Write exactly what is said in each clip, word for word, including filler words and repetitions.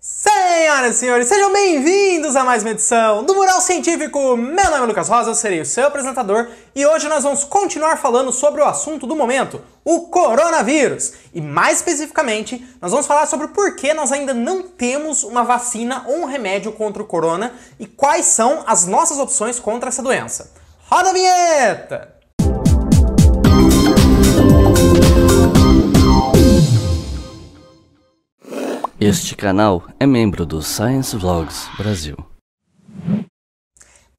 Senhoras e senhores, sejam bem-vindos a mais uma edição do Mural Científico. Meu nome é Lucas Rosa, eu serei o seu apresentador e hoje nós vamos continuar falando sobre o assunto do momento, o coronavírus. E mais especificamente, nós vamos falar sobre por que nós ainda não temos uma vacina ou um remédio contra o corona e quais são as nossas opções contra essa doença. Roda a vinheta! Este canal é membro do Science Vlogs Brasil.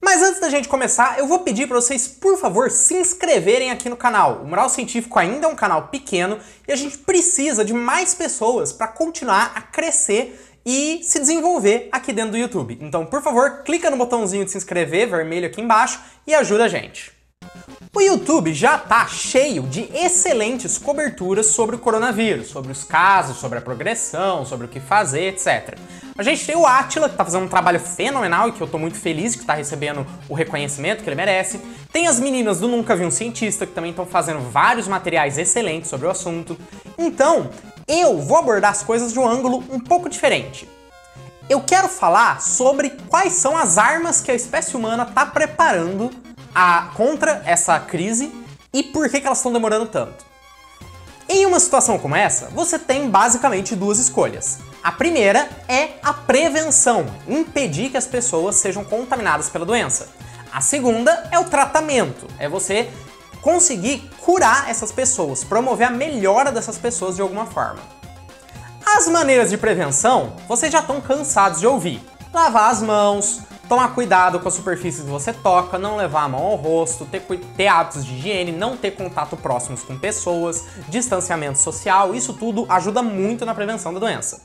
Mas antes da gente começar, eu vou pedir para vocês, por favor, se inscreverem aqui no canal. O Mural Científico ainda é um canal pequeno e a gente precisa de mais pessoas para continuar a crescer e se desenvolver aqui dentro do YouTube. Então, por favor, clica no botãozinho de se inscrever, vermelho aqui embaixo, e ajuda a gente. O YouTube já está cheio de excelentes coberturas sobre o coronavírus, sobre os casos, sobre a progressão, sobre o que fazer, etcétera. A gente tem o Átila, que está fazendo um trabalho fenomenal e que eu estou muito feliz que está recebendo o reconhecimento que ele merece. Tem as meninas do Nunca Vi um Cientista, que também estão fazendo vários materiais excelentes sobre o assunto. Então, eu vou abordar as coisas de um ângulo um pouco diferente. Eu quero falar sobre quais são as armas que a espécie humana está preparando A, contra essa crise e por que, que elas estão demorando tanto. Em uma situação como essa, você tem basicamente duas escolhas. A primeira é a prevenção, impedir que as pessoas sejam contaminadas pela doença. A segunda é o tratamento, é você conseguir curar essas pessoas, promover a melhora dessas pessoas de alguma forma. As maneiras de prevenção, vocês já estão cansados de ouvir. Lavar as mãos, tomar cuidado com a superfície que você toca, não levar a mão ao rosto, ter, ter hábitos de higiene, não ter contato próximos com pessoas, distanciamento social, isso tudo ajuda muito na prevenção da doença.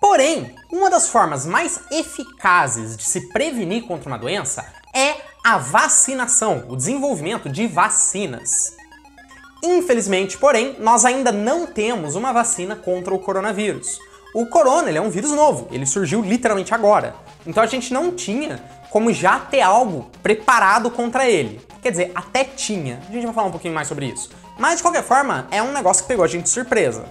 Porém, uma das formas mais eficazes de se prevenir contra uma doença é a vacinação, o desenvolvimento de vacinas. Infelizmente, porém, nós ainda não temos uma vacina contra o coronavírus. O corona, ele é um vírus novo, ele surgiu literalmente agora. Então a gente não tinha como já ter algo preparado contra ele. Quer dizer, até tinha. A gente vai falar um pouquinho mais sobre isso. Mas de qualquer forma, é um negócio que pegou a gente de surpresa.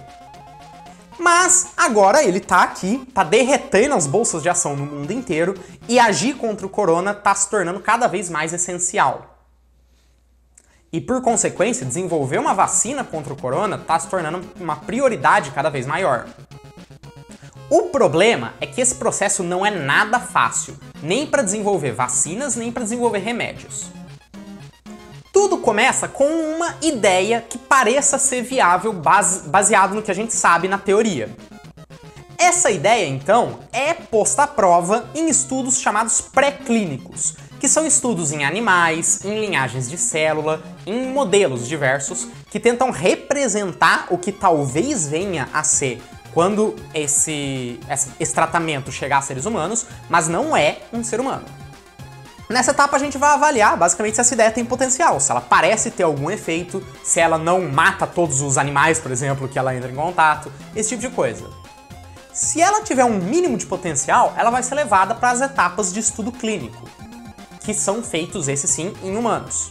Mas agora ele tá aqui, tá derretendo as bolsas de ação no mundo inteiro e agir contra o corona tá se tornando cada vez mais essencial. E por consequência, desenvolver uma vacina contra o corona tá se tornando uma prioridade cada vez maior. O problema é que esse processo não é nada fácil, nem para desenvolver vacinas, nem para desenvolver remédios. Tudo começa com uma ideia que pareça ser viável base, baseado no que a gente sabe na teoria. Essa ideia, então, é posta à prova em estudos chamados pré-clínicos, que são estudos em animais, em linhagens de célula, em modelos diversos, que tentam representar o que talvez venha a ser quando esse, esse tratamento chegar a seres humanos, mas não é um ser humano. Nessa etapa a gente vai avaliar basicamente se essa ideia tem potencial, se ela parece ter algum efeito, se ela não mata todos os animais, por exemplo, que ela entra em contato, esse tipo de coisa. Se ela tiver um mínimo de potencial, ela vai ser levada para as etapas de estudo clínico, que são feitos, esse sim, em humanos.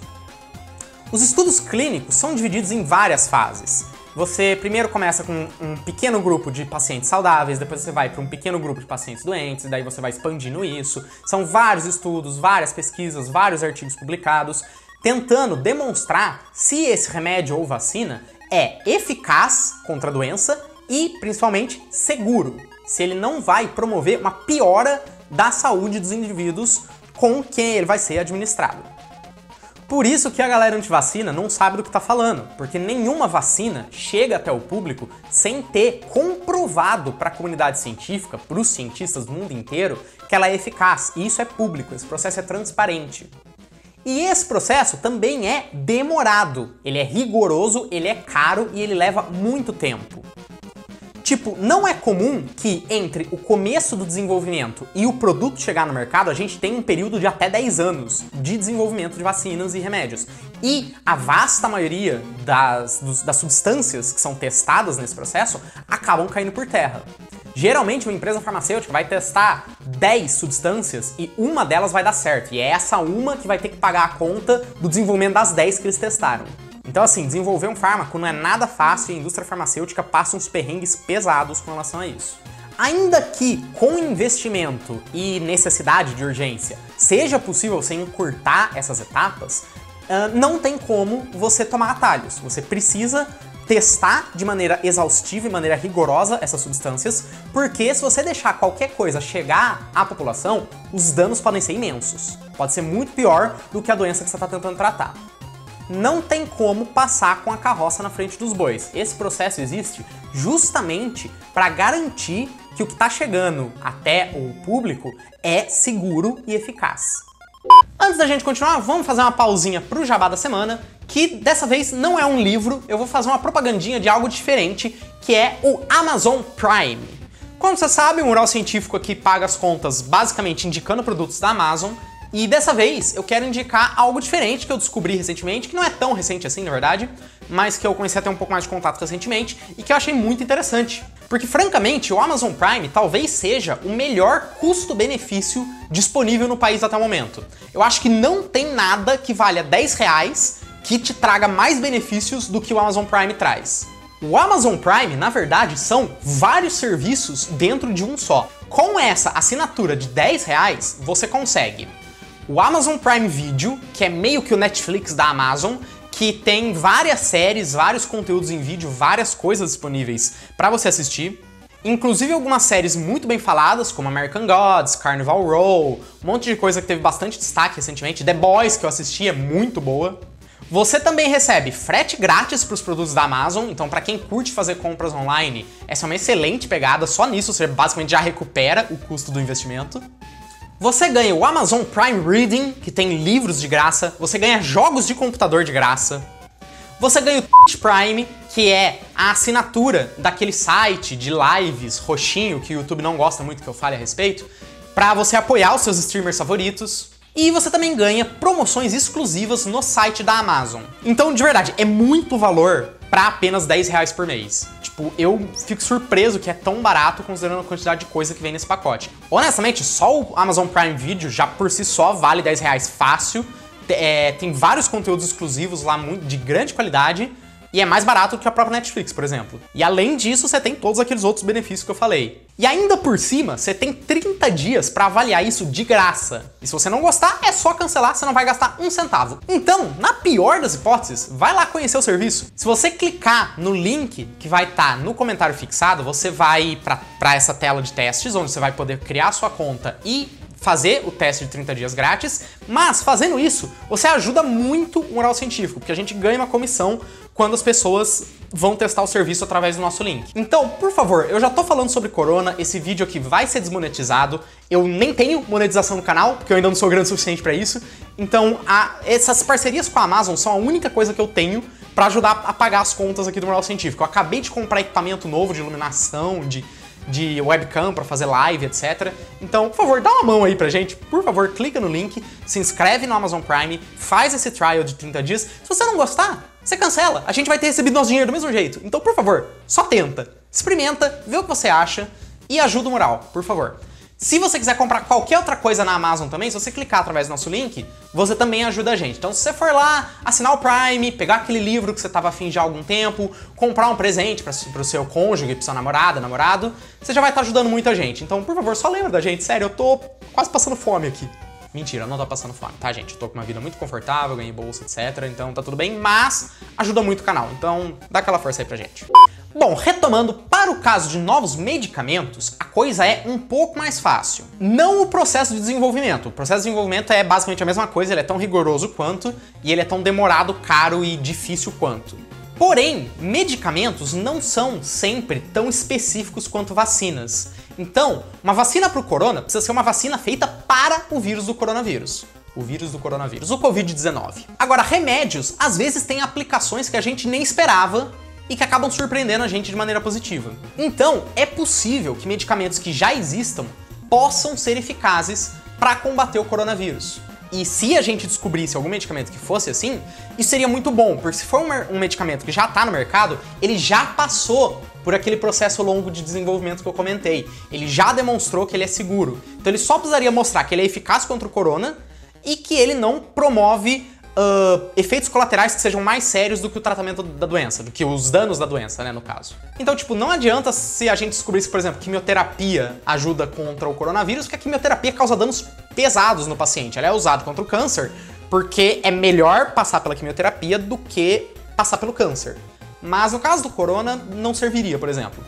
Os estudos clínicos são divididos em várias fases. Você primeiro começa com um pequeno grupo de pacientes saudáveis, depois você vai para um pequeno grupo de pacientes doentes, daí você vai expandindo isso. São vários estudos, várias pesquisas, vários artigos publicados, tentando demonstrar se esse remédio ou vacina é eficaz contra a doença e, principalmente, seguro. Se ele não vai promover uma piora da saúde dos indivíduos com quem ele vai ser administrado. Por isso que a galera antivacina não sabe do que tá falando, porque nenhuma vacina chega até o público sem ter comprovado para a comunidade científica, para os cientistas do mundo inteiro, que ela é eficaz. E isso é público, esse processo é transparente. E esse processo também é demorado, ele é rigoroso, ele é caro e ele leva muito tempo. Tipo, não é comum que entre o começo do desenvolvimento e o produto chegar no mercado, a gente tem um período de até dez anos de desenvolvimento de vacinas e remédios. E a vasta maioria das, dos, das substâncias que são testadas nesse processo acabam caindo por terra. Geralmente uma empresa farmacêutica vai testar dez substâncias e uma delas vai dar certo. E é essa uma que vai ter que pagar a conta do desenvolvimento das dez que eles testaram. Então assim, desenvolver um fármaco não é nada fácil e a indústria farmacêutica passa uns perrengues pesados com relação a isso. Ainda que com investimento e necessidade de urgência seja possível você encurtar essas etapas, não tem como você tomar atalhos. Você precisa testar de maneira exaustiva e maneira rigorosa essas substâncias, porque se você deixar qualquer coisa chegar à população, os danos podem ser imensos. Pode ser muito pior do que a doença que você está tentando tratar. Não tem como passar com a carroça na frente dos bois. Esse processo existe justamente para garantir que o que está chegando até o público é seguro e eficaz. Antes da gente continuar, vamos fazer uma pausinha para o Jabá da Semana, que dessa vez não é um livro, eu vou fazer uma propagandinha de algo diferente, que é o Amazon Prime. Como você sabe, o Mural Científico aqui paga as contas basicamente indicando produtos da Amazon, e dessa vez eu quero indicar algo diferente que eu descobri recentemente, que não é tão recente assim, na verdade, mas que eu comecei a ter um pouco mais de contato recentemente e que eu achei muito interessante. Porque, francamente, o Amazon Prime talvez seja o melhor custo-benefício disponível no país até o momento. Eu acho que não tem nada que valha dez reais que te traga mais benefícios do que o Amazon Prime traz. O Amazon Prime, na verdade, são vários serviços dentro de um só. Com essa assinatura de dez reais, você consegue o Amazon Prime Video, que é meio que o Netflix da Amazon, que tem várias séries, vários conteúdos em vídeo, várias coisas disponíveis para você assistir, inclusive algumas séries muito bem faladas, como American Gods, Carnival Row, um monte de coisa que teve bastante destaque recentemente, The Boys, que eu assisti, é muito boa. Você também recebe frete grátis para os produtos da Amazon, então para quem curte fazer compras online, essa é uma excelente pegada, só nisso você basicamente já recupera o custo do investimento. Você ganha o Amazon Prime Reading, que tem livros de graça, você ganha jogos de computador de graça, você ganha o Twitch Prime, que é a assinatura daquele site de lives roxinho, que o YouTube não gosta muito que eu fale a respeito, para você apoiar os seus streamers favoritos, e você também ganha promoções exclusivas no site da Amazon. Então, de verdade, é muito valor para apenas dez reais por mês. Tipo, eu fico surpreso que é tão barato considerando a quantidade de coisa que vem nesse pacote. Honestamente, só o Amazon Prime Video já por si só vale dez reais fácil, é, tem vários conteúdos exclusivos lá de grande qualidade e é mais barato que a própria Netflix, por exemplo. E além disso, você tem todos aqueles outros benefícios que eu falei. E ainda por cima, você tem trinta dias para avaliar isso de graça. E se você não gostar, é só cancelar, você não vai gastar um centavo. Então, na pior das hipóteses, vai lá conhecer o serviço. Se você clicar no link que vai estar tá no comentário fixado, você vai para essa tela de testes, onde você vai poder criar sua conta e fazer o teste de trinta dias grátis, mas fazendo isso, você ajuda muito o Mural Científico, porque a gente ganha uma comissão quando as pessoas vão testar o serviço através do nosso link. Então, por favor, eu já tô falando sobre corona, esse vídeo aqui vai ser desmonetizado, eu nem tenho monetização no canal, porque eu ainda não sou grande o suficiente para isso, então a, essas parcerias com a Amazon são a única coisa que eu tenho para ajudar a pagar as contas aqui do Mural Científico. Eu acabei de comprar equipamento novo de iluminação, de... de webcam para fazer live, etcétera. Então, por favor, dá uma mão aí pra gente. Por favor, clica no link, se inscreve no Amazon Prime, faz esse trial de trinta dias. Se você não gostar, você cancela. A gente vai ter recebido nosso dinheiro do mesmo jeito. Então, por favor, só tenta. Experimenta, vê o que você acha e ajuda o Mural, por favor. Se você quiser comprar qualquer outra coisa na Amazon também, se você clicar através do nosso link, você também ajuda a gente. Então se você for lá, assinar o Prime, pegar aquele livro que você estava afim já há algum tempo, comprar um presente para o seu cônjuge, para sua namorada, namorado, você já vai estar tá ajudando muita gente. Então, por favor, só lembra da gente, sério, eu tô quase passando fome aqui. Mentira, eu não tô passando fome, tá, gente? Eu tô com uma vida muito confortável, ganhei bolsa, etcétera. Então tá tudo bem, mas ajuda muito o canal. Então dá aquela força aí pra gente. Bom, retomando, para o caso de novos medicamentos, a coisa é um pouco mais fácil. Não o processo de desenvolvimento. O processo de desenvolvimento é basicamente a mesma coisa, ele é tão rigoroso quanto, e ele é tão demorado, caro e difícil quanto. Porém, medicamentos não são sempre tão específicos quanto vacinas. Então, uma vacina para o corona precisa ser uma vacina feita para o vírus do coronavírus. O vírus do coronavírus, o covid dezenove. Agora, remédios às vezes têm aplicações que a gente nem esperava, e que acabam surpreendendo a gente de maneira positiva. Então, é possível que medicamentos que já existam possam ser eficazes para combater o coronavírus. E se a gente descobrisse algum medicamento que fosse assim, isso seria muito bom, porque se for um medicamento que já está no mercado, ele já passou por aquele processo longo de desenvolvimento que eu comentei. Ele já demonstrou que ele é seguro. Então ele só precisaria mostrar que ele é eficaz contra o corona e que ele não promove uh, efeitos colaterais que sejam mais sérios do que o tratamento da doença, do que os danos da doença, né, no caso. Então, tipo, não adianta se a gente descobrisse, por exemplo, quimioterapia ajuda contra o coronavírus, porque a quimioterapia causa danos pesados no paciente. Ela é usada contra o câncer porque é melhor passar pela quimioterapia do que passar pelo câncer. Mas no caso do corona, não serviria, por exemplo.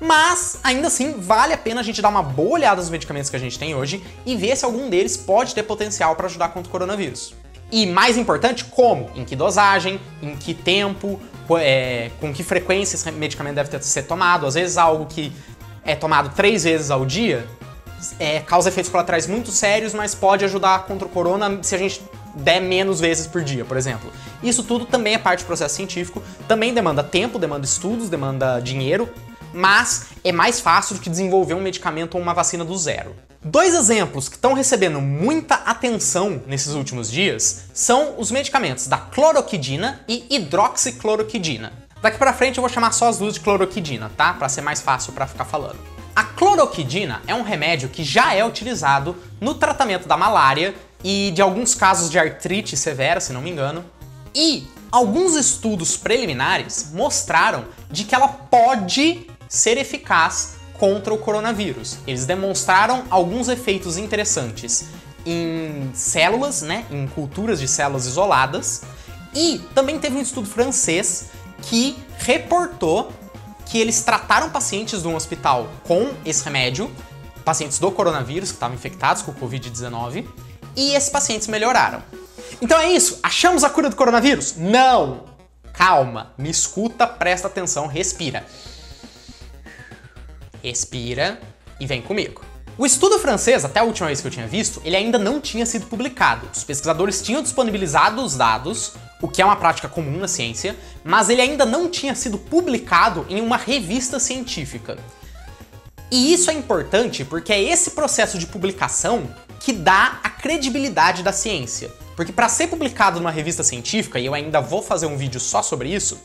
Mas, ainda assim, vale a pena a gente dar uma boa olhada nos medicamentos que a gente tem hoje e ver se algum deles pode ter potencial para ajudar contra o coronavírus. E mais importante, como? Em que dosagem, em que tempo, é, com que frequência esse medicamento deve ter, ser tomado. Às vezes algo que é tomado três vezes ao dia é, causa efeitos colaterais muito sérios, mas pode ajudar contra o corona se a gente der menos vezes por dia, por exemplo. Isso tudo também é parte do processo científico, também demanda tempo, demanda estudos, demanda dinheiro, mas é mais fácil do que desenvolver um medicamento ou uma vacina do zero. Dois exemplos que estão recebendo muita atenção nesses últimos dias são os medicamentos da cloroquina e hidroxicloroquina. Daqui pra frente eu vou chamar só as duas de cloroquina, tá? Pra ser mais fácil pra ficar falando. A cloroquina é um remédio que já é utilizado no tratamento da malária e de alguns casos de artrite severa, se não me engano, e alguns estudos preliminares mostraram de que ela pode ser eficaz contra o coronavírus. Eles demonstraram alguns efeitos interessantes em células, né, em culturas de células isoladas, e também teve um estudo francês que reportou que eles trataram pacientes de um hospital com esse remédio, pacientes do coronavírus que estavam infectados com o covid dezenove, e esses pacientes melhoraram. Então é isso, achamos a cura do coronavírus? Não! Calma, me escuta, presta atenção, respira. Respira e vem comigo. O estudo francês, até a última vez que eu tinha visto, ele ainda não tinha sido publicado. Os pesquisadores tinham disponibilizado os dados, o que é uma prática comum na ciência, mas ele ainda não tinha sido publicado em uma revista científica. E isso é importante porque é esse processo de publicação que dá a credibilidade da ciência. Porque para ser publicado numa revista científica, e eu ainda vou fazer um vídeo só sobre isso,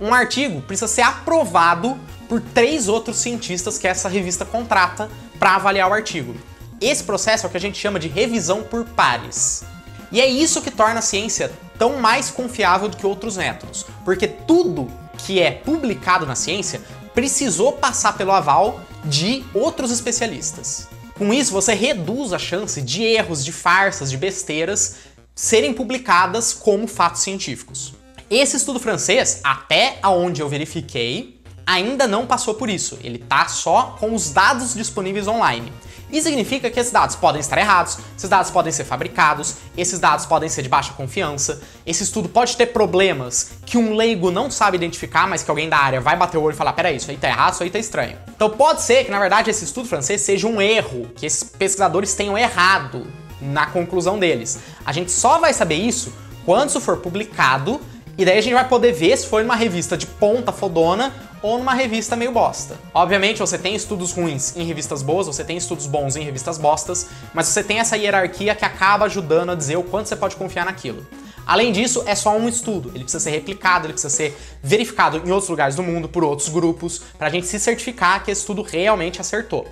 um artigo precisa ser aprovado por três outros cientistas que essa revista contrata para avaliar o artigo. Esse processo é o que a gente chama de revisão por pares. E é isso que torna a ciência tão mais confiável do que outros métodos, porque tudo que é publicado na ciência precisou passar pelo aval de outros especialistas. Com isso, você reduz a chance de erros, de farsas, de besteiras serem publicadas como fatos científicos. Esse estudo francês, até aonde eu verifiquei, ainda não passou por isso. Ele tá só com os dados disponíveis online. Isso significa que esses dados podem estar errados, esses dados podem ser fabricados, esses dados podem ser de baixa confiança, esse estudo pode ter problemas que um leigo não sabe identificar, mas que alguém da área vai bater o olho e falar, peraí, isso aí tá errado, isso aí tá estranho. Então pode ser que, na verdade, esse estudo francês seja um erro, que esses pesquisadores tenham errado na conclusão deles. A gente só vai saber isso quando isso for publicado, e daí a gente vai poder ver se foi numa revista de ponta fodona ou numa revista meio bosta. Obviamente você tem estudos ruins em revistas boas, você tem estudos bons em revistas bostas, mas você tem essa hierarquia que acaba ajudando a dizer o quanto você pode confiar naquilo. Além disso, é só um estudo, ele precisa ser replicado, ele precisa ser verificado em outros lugares do mundo, por outros grupos, pra gente se certificar que esse estudo realmente acertou.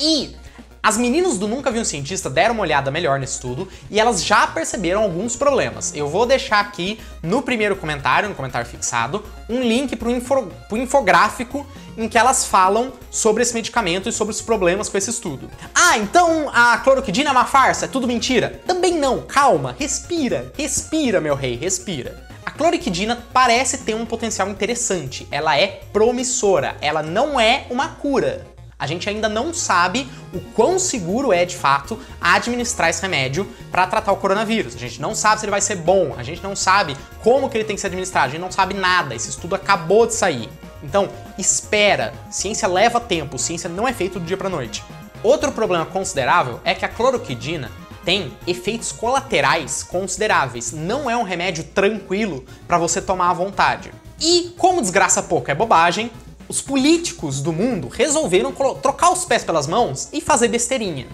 E as meninas do Nunca Vi um Cientista deram uma olhada melhor nesse estudo e elas já perceberam alguns problemas. Eu vou deixar aqui no primeiro comentário, no comentário fixado, um link para o info, infográfico em que elas falam sobre esse medicamento e sobre os problemas com esse estudo. Ah, então a cloroquina é uma farsa, é tudo mentira? Também não, calma, respira, respira, meu rei, respira. A cloroquina parece ter um potencial interessante, ela é promissora, ela não é uma cura. A gente ainda não sabe o quão seguro é, de fato, administrar esse remédio para tratar o coronavírus. A gente não sabe se ele vai ser bom, a gente não sabe como que ele tem que ser administrado, a gente não sabe nada, esse estudo acabou de sair. Então, espera, ciência leva tempo, ciência não é feita do dia para noite. Outro problema considerável é que a cloroquina tem efeitos colaterais consideráveis, não é um remédio tranquilo para você tomar à vontade. E, como desgraça pouco é bobagem, os políticos do mundo resolveram trocar os pés pelas mãos e fazer besteirinha.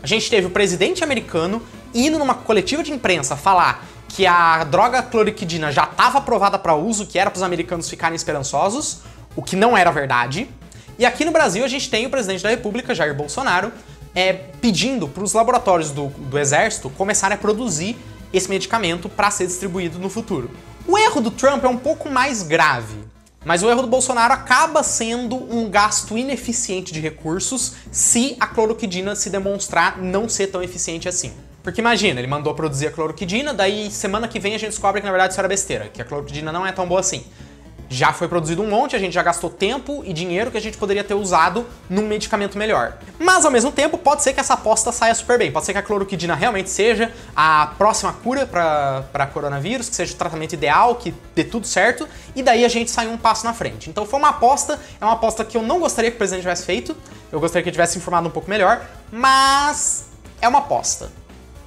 A gente teve o presidente americano indo numa coletiva de imprensa falar que a droga cloroquina já estava aprovada para uso, que era para os americanos ficarem esperançosos, o que não era verdade. E aqui no Brasil a gente tem o presidente da República, Jair Bolsonaro, é, pedindo para os laboratórios do, do Exército começarem a produzir esse medicamento para ser distribuído no futuro. O erro do Trump é um pouco mais grave, mas o erro do Bolsonaro acaba sendo um gasto ineficiente de recursos se a cloroquina se demonstrar não ser tão eficiente assim. Porque imagina, ele mandou produzir a cloroquina, daí semana que vem a gente descobre que na verdade isso era besteira, que a cloroquina não é tão boa assim. Já foi produzido um monte, a gente já gastou tempo e dinheiro que a gente poderia ter usado num medicamento melhor. Mas, ao mesmo tempo, pode ser que essa aposta saia super bem. Pode ser que a cloroquina realmente seja a próxima cura para coronavírus, que seja o tratamento ideal, que dê tudo certo, e daí a gente saiu um passo na frente. Então foi uma aposta, é uma aposta que eu não gostaria que o presidente tivesse feito, eu gostaria que ele tivesse informado um pouco melhor, mas é uma aposta.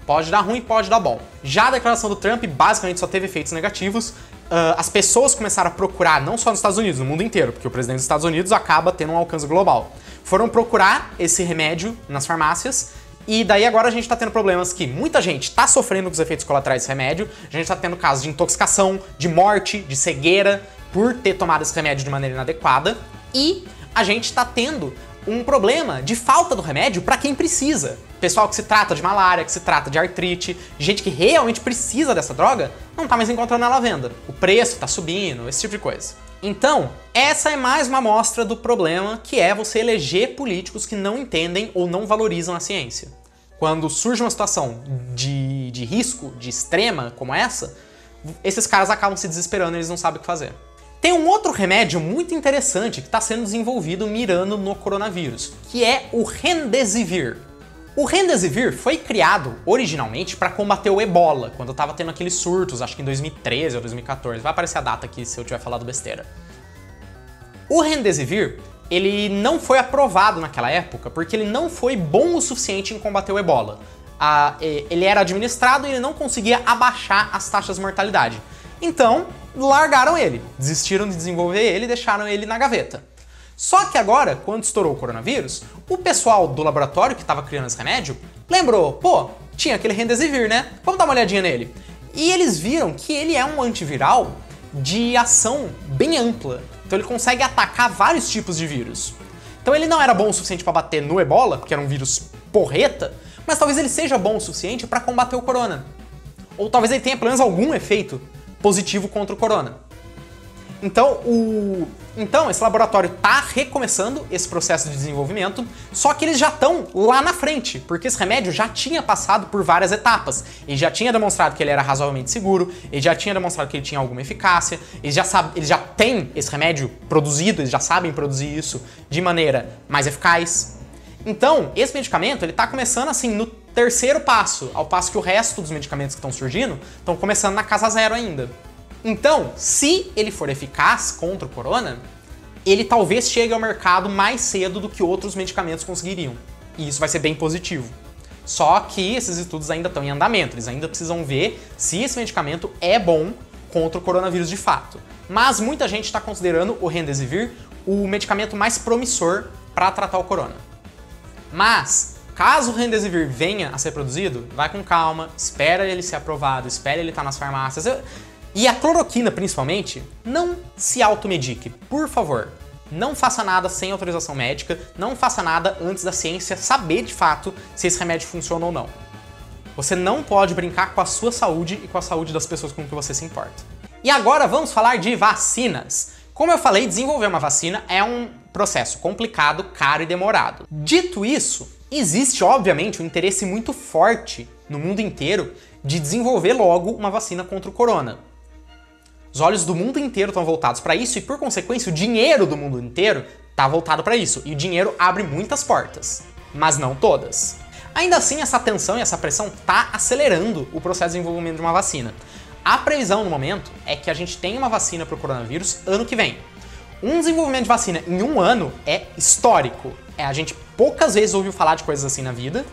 Pode dar ruim, pode dar bom. Já a declaração do Trump basicamente só teve efeitos negativos. Uh, as pessoas começaram a procurar, não só nos Estados Unidos, no mundo inteiro, porque o presidente dos Estados Unidos acaba tendo um alcance global. Foram procurar esse remédio nas farmácias, e daí agora a gente tá tendo problemas que muita gente tá sofrendo com os efeitos colaterais desse remédio, a gente tá tendo casos de intoxicação, de morte, de cegueira, por ter tomado esse remédio de maneira inadequada, e a gente tá tendo um problema de falta do remédio para quem precisa. Pessoal que se trata de malária, que se trata de artrite, gente que realmente precisa dessa droga, não tá mais encontrando ela à venda. O preço tá subindo, esse tipo de coisa. Então, essa é mais uma amostra do problema que é você eleger políticos que não entendem ou não valorizam a ciência. Quando surge uma situação de, de risco, de extrema, como essa, esses caras acabam se desesperando e eles não sabem o que fazer. Tem um outro remédio muito interessante que está sendo desenvolvido mirando no coronavírus, que é o Remdesivir. O Remdesivir foi criado originalmente para combater o Ebola, quando estava tendo aqueles surtos, acho que em dois mil e treze ou dois mil e quatorze, vai aparecer a data aqui se eu tiver falado besteira. O Remdesivir, ele não foi aprovado naquela época porque ele não foi bom o suficiente em combater o Ebola. Ah, ele era administrado e ele não conseguia abaixar as taxas de mortalidade. Então, largaram ele, desistiram de desenvolver ele e deixaram ele na gaveta. Só que agora, quando estourou o coronavírus, o pessoal do laboratório que estava criando esse remédio lembrou, pô, tinha aquele Remdesivir, né? Vamos dar uma olhadinha nele. E eles viram que ele é um antiviral de ação bem ampla, então ele consegue atacar vários tipos de vírus. Então ele não era bom o suficiente para bater no Ebola, porque era um vírus porreta, mas talvez ele seja bom o suficiente para combater o corona. Ou talvez ele tenha pelo menos algum efeito positivo contra o corona. Então, o... então esse laboratório está recomeçando esse processo de desenvolvimento, só que eles já estão lá na frente, porque esse remédio já tinha passado por várias etapas. Ele já tinha demonstrado que ele era razoavelmente seguro, ele já tinha demonstrado que ele tinha alguma eficácia, eles já, sabe... eles já têm esse remédio produzido, eles já sabem produzir isso de maneira mais eficaz. Então, esse medicamento ele está começando assim no terceiro passo, ao passo que o resto dos medicamentos que estão surgindo estão começando na casa zero ainda. Então, se ele for eficaz contra o corona, ele talvez chegue ao mercado mais cedo do que outros medicamentos conseguiriam. E isso vai ser bem positivo. Só que esses estudos ainda estão em andamento, eles ainda precisam ver se esse medicamento é bom contra o coronavírus de fato. Mas muita gente está considerando o Remdesivir o medicamento mais promissor para tratar o corona. Mas, caso o Remdesivir venha a ser produzido, vai com calma, espera ele ser aprovado, espera ele estar nas farmácias. Eu... E a cloroquina, principalmente, não se automedique, por favor. Não faça nada sem autorização médica, não faça nada antes da ciência saber de fato se esse remédio funciona ou não. Você não pode brincar com a sua saúde e com a saúde das pessoas com que você se importa. E agora vamos falar de vacinas. Como eu falei, desenvolver uma vacina é um processo complicado, caro e demorado. Dito isso, existe obviamente um interesse muito forte no mundo inteiro de desenvolver logo uma vacina contra o corona. Os olhos do mundo inteiro estão voltados para isso e, por consequência, o dinheiro do mundo inteiro está voltado para isso. E o dinheiro abre muitas portas, mas não todas. Ainda assim, essa tensão e essa pressão está acelerando o processo de desenvolvimento de uma vacina. A previsão no momento é que a gente tenha uma vacina para o coronavírus ano que vem. Um desenvolvimento de vacina em um ano é histórico. É, a gente poucas vezes ouviu falar de coisas assim na vida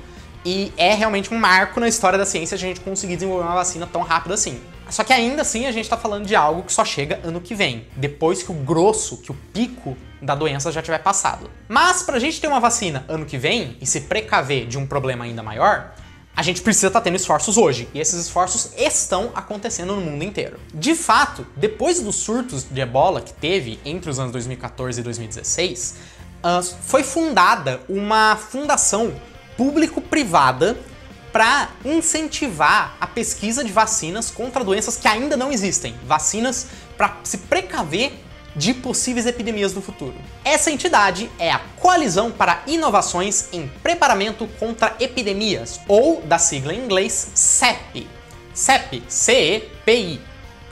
e é realmente um marco na história da ciência a gente conseguir desenvolver uma vacina tão rápido assim. Só que ainda assim a gente está falando de algo que só chega ano que vem, depois que o grosso, que o pico da doença já tiver passado. Mas para a gente ter uma vacina ano que vem e se precaver de um problema ainda maior, a gente precisa estar tendo esforços hoje, e esses esforços estão acontecendo no mundo inteiro. De fato, depois dos surtos de Ebola que teve entre os anos dois mil e quatorze e dois mil e dezesseis, foi fundada uma fundação público-privada para incentivar a pesquisa de vacinas contra doenças que ainda não existem, vacinas para se precaver de possíveis epidemias do futuro. Essa entidade é a Coalizão para Inovações em Preparamento contra Epidemias, ou da sigla em inglês CEPI. CEPI, C E P I.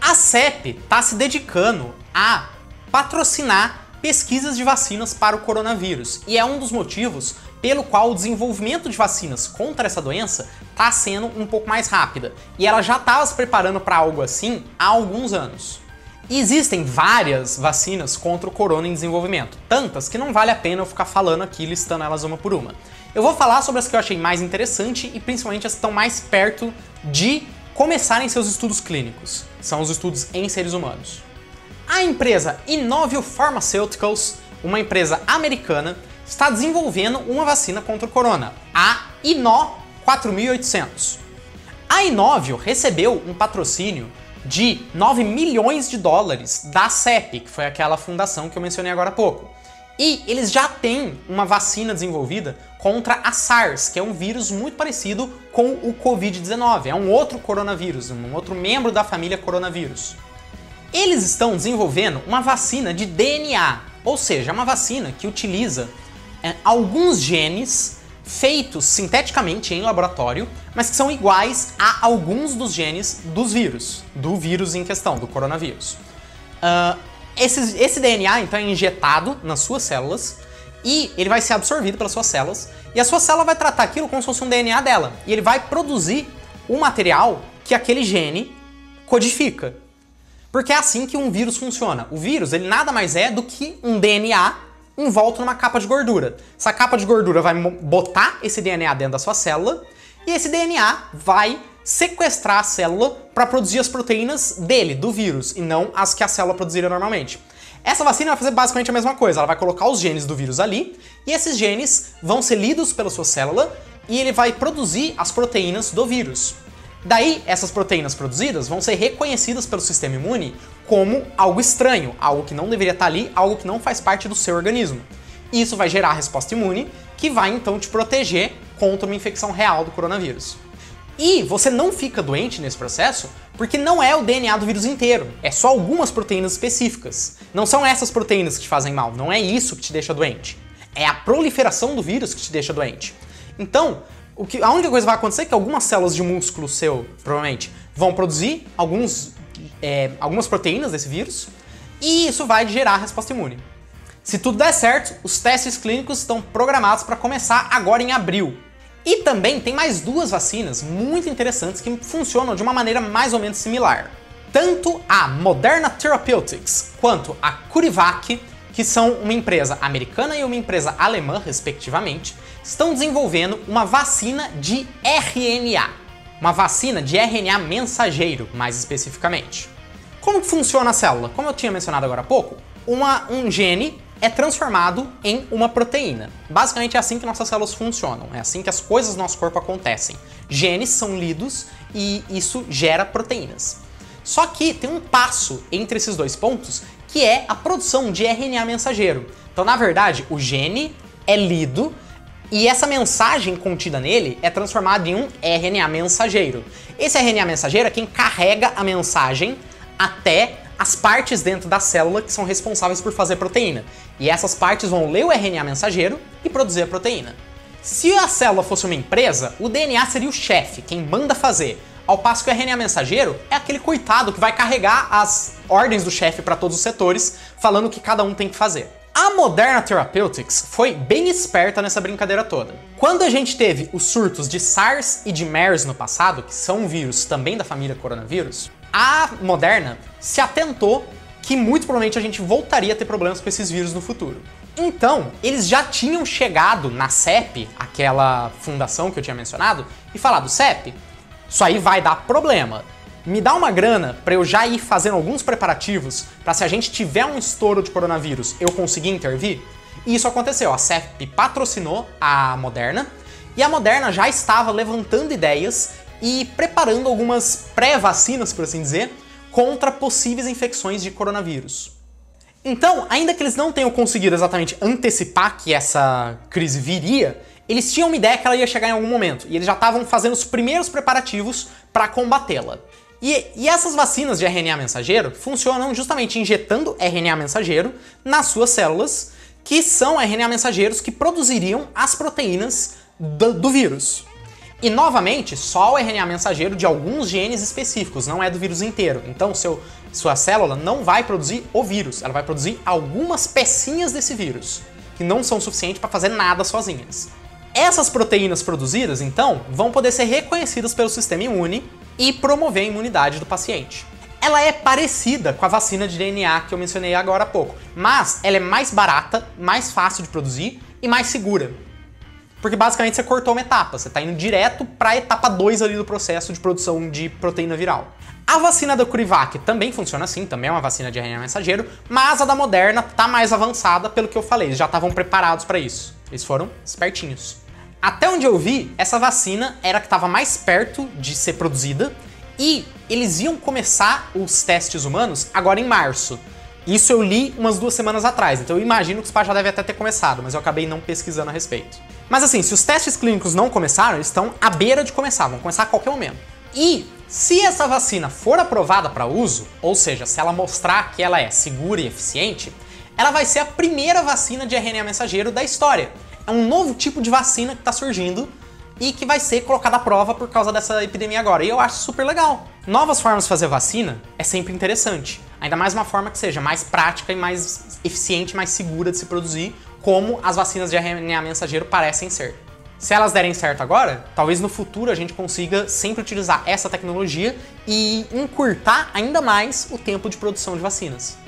A CEPI está se dedicando a patrocinar pesquisas de vacinas para o coronavírus, e é um dos motivos pelo qual o desenvolvimento de vacinas contra essa doença está sendo um pouco mais rápida, e ela já estava se preparando para algo assim há alguns anos. E existem várias vacinas contra o corona em desenvolvimento, tantas que não vale a pena eu ficar falando aqui, listando elas uma por uma. Eu vou falar sobre as que eu achei mais interessante e principalmente as que estão mais perto de começarem seus estudos clínicos. São os estudos em seres humanos. A empresa Inovio Pharmaceuticals, uma empresa americana, está desenvolvendo uma vacina contra o corona, a Ino quatro mil e oitocentos. A Inovio recebeu um patrocínio de nove milhões de dólares da CEPI, que foi aquela fundação que eu mencionei agora há pouco. E eles já têm uma vacina desenvolvida contra a SARS, que é um vírus muito parecido com o covid dezenove, é um outro coronavírus, um outro membro da família coronavírus. Eles estão desenvolvendo uma vacina de D N A, ou seja, uma vacina que utiliza é, alguns genes feitos sinteticamente em laboratório, mas que são iguais a alguns dos genes dos vírus, do vírus em questão, do coronavírus. Uh, esse, esse D N A, então, é injetado nas suas células e ele vai ser absorvido pelas suas células, e a sua célula vai tratar aquilo como se fosse um D N A dela, e ele vai produzir o material que aquele gene codifica. Porque é assim que um vírus funciona. O vírus, ele nada mais é do que um D N A envolto numa capa de gordura. Essa capa de gordura vai botar esse D N A dentro da sua célula, e esse D N A vai sequestrar a célula para produzir as proteínas dele, do vírus, e não as que a célula produziria normalmente. Essa vacina vai fazer basicamente a mesma coisa, ela vai colocar os genes do vírus ali, e esses genes vão ser lidos pela sua célula, e ele vai produzir as proteínas do vírus. Daí, essas proteínas produzidas vão ser reconhecidas pelo sistema imune como algo estranho, algo que não deveria estar ali, algo que não faz parte do seu organismo. Isso vai gerar a resposta imune, que vai então te proteger contra uma infecção real do coronavírus. E você não fica doente nesse processo porque não é o D N A do vírus inteiro, é só algumas proteínas específicas. Não são essas proteínas que te fazem mal, não é isso que te deixa doente. É a proliferação do vírus que te deixa doente. Então, o que, a única coisa que vai acontecer é que algumas células de músculo seu, provavelmente, vão produzir alguns, é, algumas proteínas desse vírus, e isso vai gerar a resposta imune. Se tudo der certo, os testes clínicos estão programados para começar agora em abril. E também tem mais duas vacinas muito interessantes que funcionam de uma maneira mais ou menos similar. Tanto a Moderna Therapeutics quanto a CureVac, que são uma empresa americana e uma empresa alemã, respectivamente, estão desenvolvendo uma vacina de R N A. Uma vacina de R N A mensageiro, mais especificamente. Como que funciona a célula? Como eu tinha mencionado agora há pouco, uma, um gene é transformado em uma proteína. Basicamente é assim que nossas células funcionam, é assim que as coisas do nosso corpo acontecem. Genes são lidos e isso gera proteínas. Só que tem um passo entre esses dois pontos, que é a produção de R N A mensageiro. Então, na verdade, o gene é lido, e essa mensagem contida nele é transformada em um R N A mensageiro. Esse R N A mensageiro é quem carrega a mensagem até as partes dentro da célula que são responsáveis por fazer proteína. E essas partes vão ler o R N A mensageiro e produzir a proteína. Se a célula fosse uma empresa, o D N A seria o chefe, quem manda fazer. Ao passo que o R N A mensageiro é aquele coitado que vai carregar as ordens do chefe para todos os setores, falando o que cada um tem que fazer. A Moderna Therapeutics foi bem esperta nessa brincadeira toda. Quando a gente teve os surtos de SARS e de MERS no passado, que são vírus também da família coronavírus, a Moderna se atentou que muito provavelmente a gente voltaria a ter problemas com esses vírus no futuro. Então, eles já tinham chegado na CEPI, aquela fundação que eu tinha mencionado, e falado, CEPI, isso aí vai dar problema. Me dá uma grana para eu já ir fazendo alguns preparativos para se a gente tiver um estouro de coronavírus eu conseguir intervir? E isso aconteceu, a CEPI patrocinou a Moderna e a Moderna já estava levantando ideias e preparando algumas pré-vacinas, por assim dizer, contra possíveis infecções de coronavírus. Então, ainda que eles não tenham conseguido exatamente antecipar que essa crise viria, eles tinham uma ideia que ela ia chegar em algum momento, e eles já estavam fazendo os primeiros preparativos para combatê-la. E, e essas vacinas de R N A mensageiro funcionam justamente injetando R N A mensageiro nas suas células, que são R N A mensageiros que produziriam as proteínas do, do vírus. E, novamente, só o R N A mensageiro de alguns genes específicos, não é do vírus inteiro. Então, seu, sua célula não vai produzir o vírus, ela vai produzir algumas pecinhas desse vírus, que não são suficientes para fazer nada sozinhas. Essas proteínas produzidas, então, vão poder ser reconhecidas pelo sistema imune e promover a imunidade do paciente. Ela é parecida com a vacina de D N A que eu mencionei agora há pouco, mas ela é mais barata, mais fácil de produzir e mais segura. Porque basicamente você cortou uma etapa, você está indo direto para a etapa dois ali do processo de produção de proteína viral. A vacina da CureVac também funciona assim, também é uma vacina de R N A mensageiro, mas a da Moderna está mais avançada pelo que eu falei, eles já estavam preparados para isso. Eles foram espertinhos. Até onde eu vi, essa vacina era a que estava mais perto de ser produzida e eles iam começar os testes humanos agora em março. Isso eu li umas duas semanas atrás, então eu imagino que o S P A já deve até ter começado, mas eu acabei não pesquisando a respeito. Mas assim, se os testes clínicos não começaram, eles estão à beira de começar, vão começar a qualquer momento. E se essa vacina for aprovada para uso, ou seja, se ela mostrar que ela é segura e eficiente, ela vai ser a primeira vacina de R N A mensageiro da história. É um novo tipo de vacina que está surgindo e que vai ser colocada à prova por causa dessa epidemia agora. E eu acho super legal. Novas formas de fazer vacina é sempre interessante. Ainda mais uma forma que seja mais prática e mais eficiente, mais segura de se produzir, como as vacinas de R N A mensageiro parecem ser. Se elas derem certo agora, talvez no futuro a gente consiga sempre utilizar essa tecnologia e encurtar ainda mais o tempo de produção de vacinas.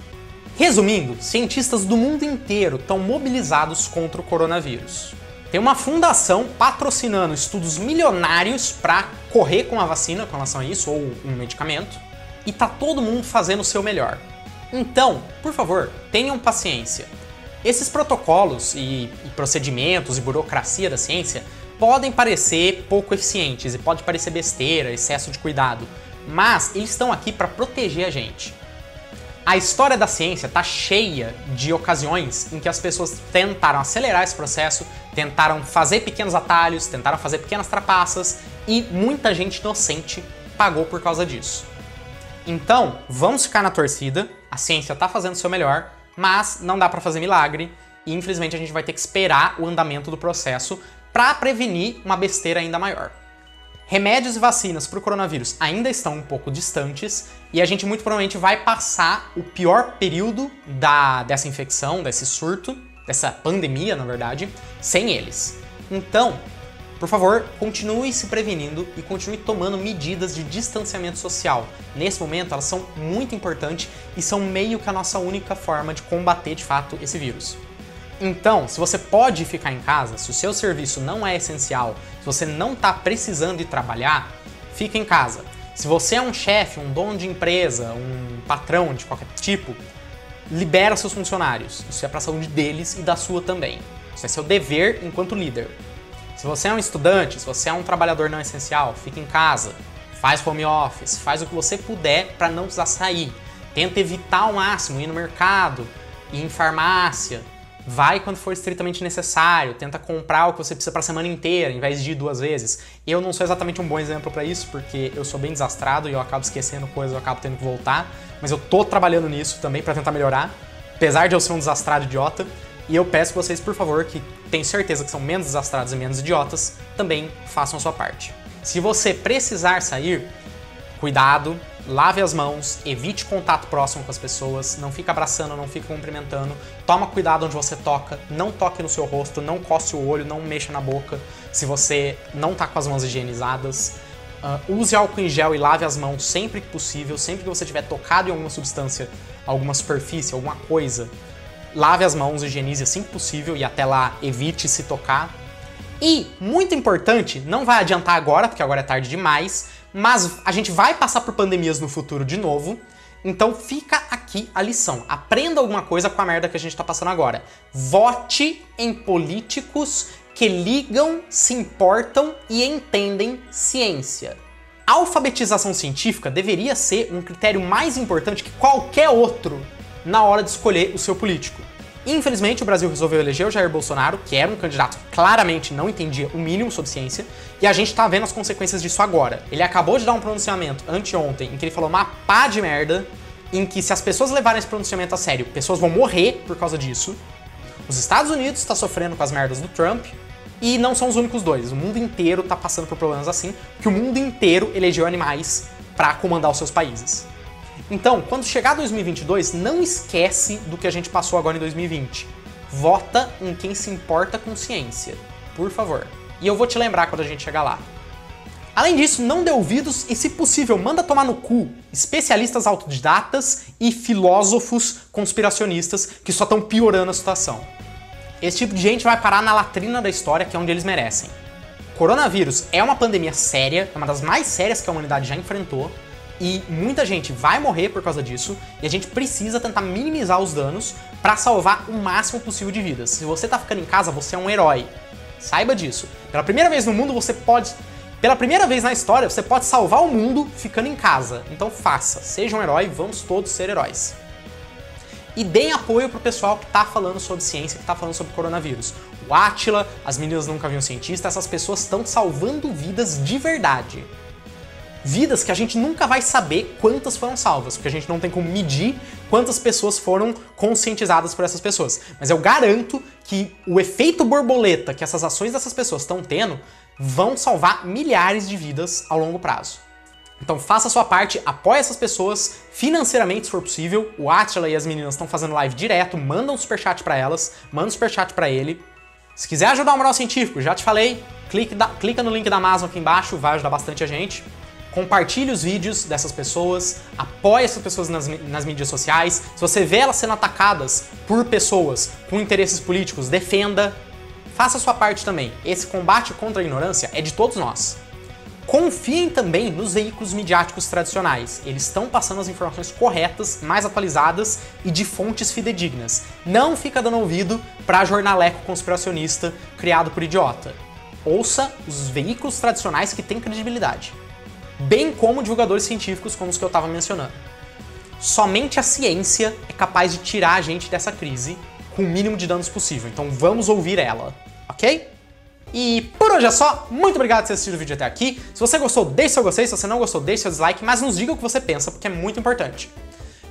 Resumindo, cientistas do mundo inteiro estão mobilizados contra o coronavírus. Tem uma fundação patrocinando estudos milionários para correr com a vacina com relação a isso, ou um medicamento, e tá todo mundo fazendo o seu melhor. Então, por favor, tenham paciência. Esses protocolos e, e procedimentos e burocracia da ciência podem parecer pouco eficientes e pode parecer besteira, excesso de cuidado, mas eles estão aqui para proteger a gente. A história da ciência está cheia de ocasiões em que as pessoas tentaram acelerar esse processo, tentaram fazer pequenos atalhos, tentaram fazer pequenas trapaças e muita gente inocente pagou por causa disso. Então, vamos ficar na torcida, a ciência está fazendo o seu melhor, mas não dá para fazer milagre e infelizmente a gente vai ter que esperar o andamento do processo para prevenir uma besteira ainda maior. Remédios e vacinas para o coronavírus ainda estão um pouco distantes e a gente muito provavelmente vai passar o pior período da, dessa infecção, desse surto, dessa pandemia, na verdade, sem eles. Então, por favor, continue se prevenindo e continue tomando medidas de distanciamento social. Nesse momento, elas são muito importantes e são meio que a nossa única forma de combater, de fato, esse vírus. Então, se você pode ficar em casa, se o seu serviço não é essencial, se você não está precisando ir trabalhar, fica em casa. Se você é um chefe, um dono de empresa, um patrão de qualquer tipo, libera seus funcionários. Isso é para a saúde deles e da sua também. Isso é seu dever enquanto líder. Se você é um estudante, se você é um trabalhador não essencial, fica em casa. Faz home office, faz o que você puder para não precisar sair. Tenta evitar ao máximo ir no mercado, ir em farmácia. Vai quando for estritamente necessário, tenta comprar o que você precisa para a semana inteira, em vez de ir duas vezes. Eu não sou exatamente um bom exemplo para isso, porque eu sou bem desastrado e eu acabo esquecendo coisas, eu acabo tendo que voltar, mas eu tô trabalhando nisso também para tentar melhorar, apesar de eu ser um desastrado idiota, e eu peço que vocês, por favor, que tenho certeza que são menos desastrados e menos idiotas, também façam a sua parte. Se você precisar sair, cuidado, lave as mãos, evite contato próximo com as pessoas, não fica abraçando, não fica cumprimentando, toma cuidado onde você toca, não toque no seu rosto, não coce o olho, não mexa na boca, se você não tá com as mãos higienizadas, uh, use álcool em gel e lave as mãos sempre que possível, sempre que você tiver tocado em alguma substância, alguma superfície, alguma coisa, lave as mãos, higienize assim que possível e até lá evite se tocar. E, muito importante, não vai adiantar agora, porque agora é tarde demais, mas a gente vai passar por pandemias no futuro de novo, então fica aqui a lição. Aprenda alguma coisa com a merda que a gente tá passando agora. Vote em políticos que ligam, se importam e entendem ciência. A alfabetização científica deveria ser um critério mais importante que qualquer outro na hora de escolher o seu político. Infelizmente, o Brasil resolveu eleger o Jair Bolsonaro, que era um candidato que claramente não entendia o mínimo sobre ciência, e a gente tá vendo as consequências disso agora. Ele acabou de dar um pronunciamento anteontem em que ele falou uma pá de merda, em que se as pessoas levarem esse pronunciamento a sério, pessoas vão morrer por causa disso. Os Estados Unidos tá sofrendo com as merdas do Trump, e não são os únicos dois. O mundo inteiro tá passando por problemas assim, porque o mundo inteiro elegeu animais pra comandar os seus países. Então, quando chegar dois mil e vinte e dois, não esquece do que a gente passou agora em dois mil e vinte. Vota em quem se importa com ciência, por favor. E eu vou te lembrar quando a gente chegar lá. Além disso, não dê ouvidos e, se possível, manda tomar no cu especialistas autodidatas e filósofos conspiracionistas que só estão piorando a situação. Esse tipo de gente vai parar na latrina da história, que é onde eles merecem. Coronavírus é uma pandemia séria, é uma das mais sérias que a humanidade já enfrentou, e muita gente vai morrer por causa disso, e a gente precisa tentar minimizar os danos para salvar o máximo possível de vidas. Se você tá ficando em casa, você é um herói. Saiba disso. Pela primeira vez no mundo, você pode... Pela primeira vez na história, você pode salvar o mundo ficando em casa. Então faça. Seja um herói, vamos todos ser heróis. E deem apoio pro pessoal que tá falando sobre ciência, que tá falando sobre coronavírus. O Átila, as meninas Nunca Vi um Cientista, essas pessoas estão salvando vidas de verdade. Vidas que a gente nunca vai saber quantas foram salvas, porque a gente não tem como medir quantas pessoas foram conscientizadas por essas pessoas. Mas eu garanto que o efeito borboleta que essas ações dessas pessoas estão tendo vão salvar milhares de vidas ao longo prazo. Então faça a sua parte, apoie essas pessoas financeiramente se for possível. O Átila e as meninas estão fazendo live direto, manda um superchat pra elas, manda um superchat pra ele. Se quiser ajudar o Mural Científico, já te falei, clica, da, clica no link da Amazon aqui embaixo, vai ajudar bastante a gente. Compartilhe os vídeos dessas pessoas, apoie essas pessoas nas, nas mídias sociais. Se você vê elas sendo atacadas por pessoas com interesses políticos, defenda. Faça a sua parte também. Esse combate contra a ignorância é de todos nós. Confiem também nos veículos midiáticos tradicionais. Eles estão passando as informações corretas, mais atualizadas e de fontes fidedignas. Não fica dando ouvido para jornaleco conspiracionista criado por idiota. Ouça os veículos tradicionais que têm credibilidade, bem como divulgadores científicos como os que eu estava mencionando. Somente a ciência é capaz de tirar a gente dessa crise com o mínimo de danos possível, então vamos ouvir ela, ok? E por hoje é só, muito obrigado por ter assistido o vídeo até aqui. Se você gostou, deixe seu gostei, se você não gostou, deixe seu dislike, mas nos diga o que você pensa, porque é muito importante.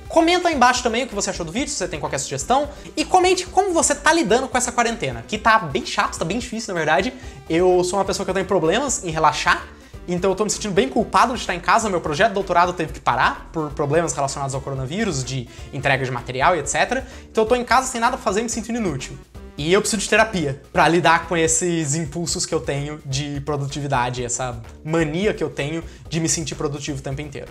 Comenta aí embaixo também o que você achou do vídeo, se você tem qualquer sugestão, e comente como você tá lidando com essa quarentena, que tá bem chato, tá bem difícil na verdade. Eu sou uma pessoa que eu tenho problemas em relaxar, então eu tô me sentindo bem culpado de estar em casa, meu projeto de doutorado teve que parar por problemas relacionados ao coronavírus, de entrega de material e etcétera. Então eu tô em casa sem nada pra fazer e me sentindo inútil. E eu preciso de terapia pra lidar com esses impulsos que eu tenho de produtividade, essa mania que eu tenho de me sentir produtivo o tempo inteiro.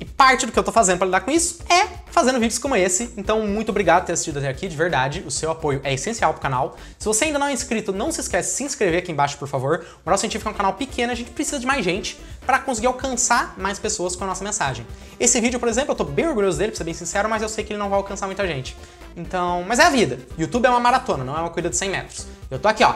E parte do que eu tô fazendo pra lidar com isso é fazendo vídeos como esse, então muito obrigado por ter assistido até aqui, de verdade, o seu apoio é essencial pro canal. Se você ainda não é inscrito, não se esquece de se inscrever aqui embaixo, por favor. O Mural Científico é um canal pequeno, a gente precisa de mais gente pra conseguir alcançar mais pessoas com a nossa mensagem. Esse vídeo, por exemplo, eu tô bem orgulhoso dele, pra ser bem sincero, mas eu sei que ele não vai alcançar muita gente. Então, mas é a vida. YouTube é uma maratona, não é uma corrida de cem metros. Eu tô aqui, ó,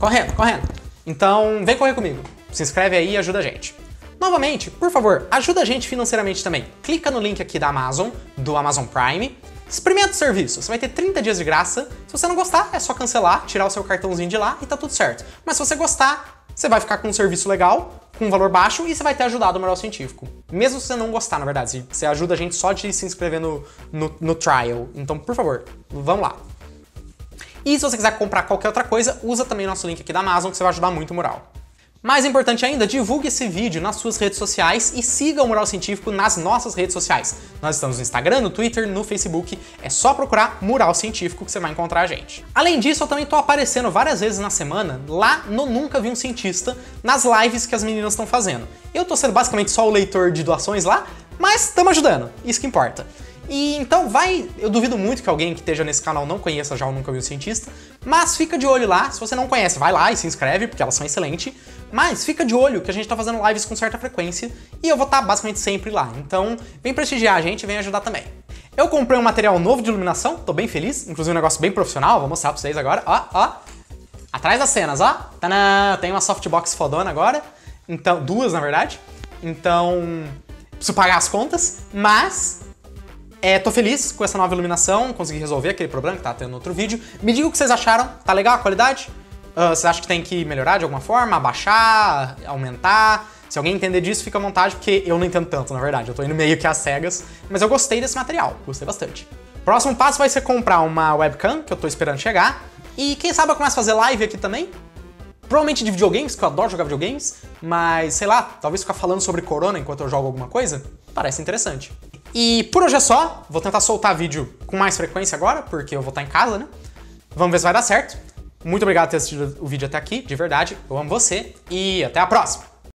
correndo, correndo. Então, vem correr comigo. Se inscreve aí e ajuda a gente. Novamente, por favor, ajuda a gente financeiramente também. Clica no link aqui da Amazon, do Amazon Prime. Experimenta o serviço, você vai ter trinta dias de graça. Se você não gostar, é só cancelar, tirar o seu cartãozinho de lá e tá tudo certo. Mas se você gostar, você vai ficar com um serviço legal, com um valor baixo, e você vai ter ajudado o Mural Científico. Mesmo se você não gostar, na verdade, você ajuda a gente só de se inscrever no, no, no trial. Então, por favor, vamos lá. E se você quiser comprar qualquer outra coisa, usa também o nosso link aqui da Amazon, que você vai ajudar muito o Mural. Mais importante ainda, divulgue esse vídeo nas suas redes sociais e siga o Mural Científico nas nossas redes sociais. Nós estamos no Instagram, no Twitter, no Facebook, é só procurar Mural Científico que você vai encontrar a gente. Além disso, eu também estou aparecendo várias vezes na semana lá no Nunca Vi um Cientista, nas lives que as meninas estão fazendo. Eu estou sendo basicamente só o leitor de doações lá, mas estamos ajudando, isso que importa. E então vai, eu duvido muito que alguém que esteja nesse canal não conheça já o Nunca Vi um Cientista, mas fica de olho lá, se você não conhece, vai lá e se inscreve, porque elas são excelentes, mas fica de olho que a gente tá fazendo lives com certa frequência e eu vou estar basicamente sempre lá, então vem prestigiar a gente e vem ajudar também. Eu comprei um material novo de iluminação, tô bem feliz, inclusive um negócio bem profissional, vou mostrar pra vocês agora, ó, ó, atrás das cenas, ó, tadã, tem uma softbox fodona agora, então, duas na verdade, então preciso pagar as contas, mas... É, tô feliz com essa nova iluminação, consegui resolver aquele problema que tá tendo no outro vídeo. Me diga o que vocês acharam, tá legal a qualidade? Uh, vocês acham que tem que melhorar de alguma forma, abaixar, aumentar? Se alguém entender disso, fica à vontade, porque eu não entendo tanto, na verdade. Eu tô indo meio que às cegas, mas eu gostei desse material, gostei bastante. Próximo passo vai ser comprar uma webcam, que eu tô esperando chegar. E quem sabe eu começo a fazer live aqui também. Provavelmente de videogames, que eu adoro jogar videogames, mas sei lá, talvez ficar falando sobre corona enquanto eu jogo alguma coisa, parece interessante. E por hoje é só, vou tentar soltar vídeo com mais frequência agora, porque eu vou estar em casa, né? Vamos ver se vai dar certo. Muito obrigado por ter assistido o vídeo até aqui, de verdade, eu amo você e até a próxima!